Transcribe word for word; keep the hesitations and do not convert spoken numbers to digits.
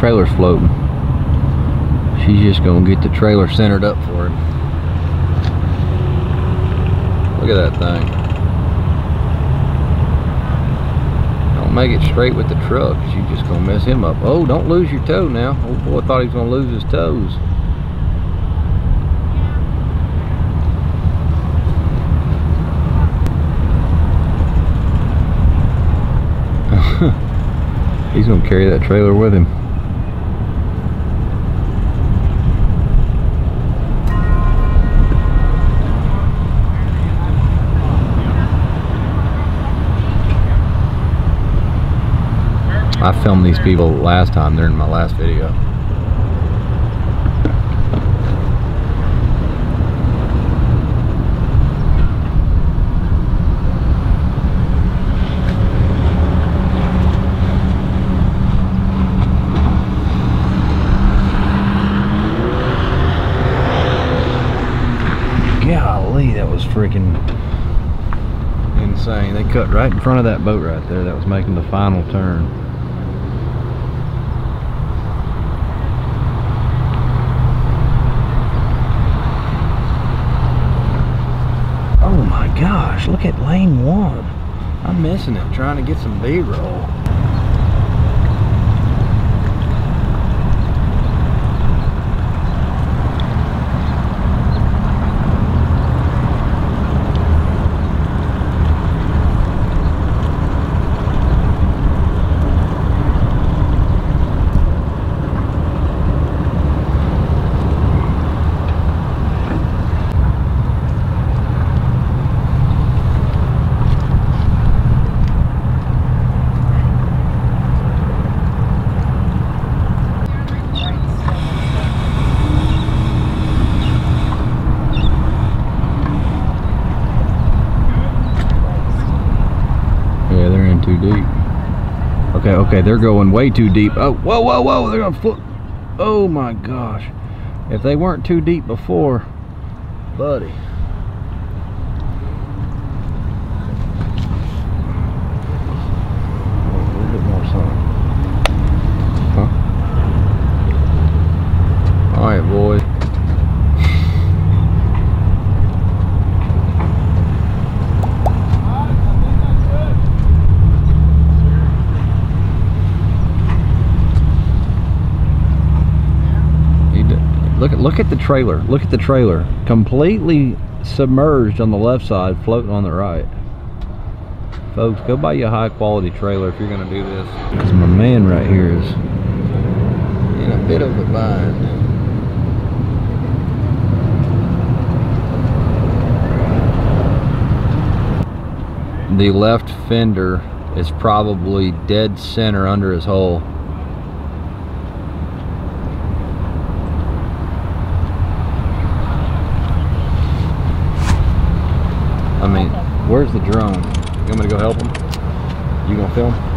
trailer's floating. She's just gonna get the trailer centered up for him. Look at that thing. Don't make it straight with the truck. She's just gonna mess him up. Oh, don't lose your toe now. Old boy thought he was gonna lose his toes. He's gonna carry that trailer with him. I filmed these people last time, they're in my last video. Golly, that was freaking insane. They cut right in front of that boat right there that was making the final turn. Gosh, look at lane one. I'm missing it, trying to get some B-roll. Too deep. Okay, okay, they're going way too deep. Oh, whoa, whoa, whoa, they're gonna flip. Oh my gosh. If they weren't too deep before, buddy. Look, look at the trailer. Look at the trailer. Completely submerged on the left side, floating on the right. Folks, go buy you a high quality trailer if you're gonna do this. Because my man right here is in a bit of a bind. The left fender is probably dead center under his hole. I mean, where's the drone? You want me to go help him? You gonna film?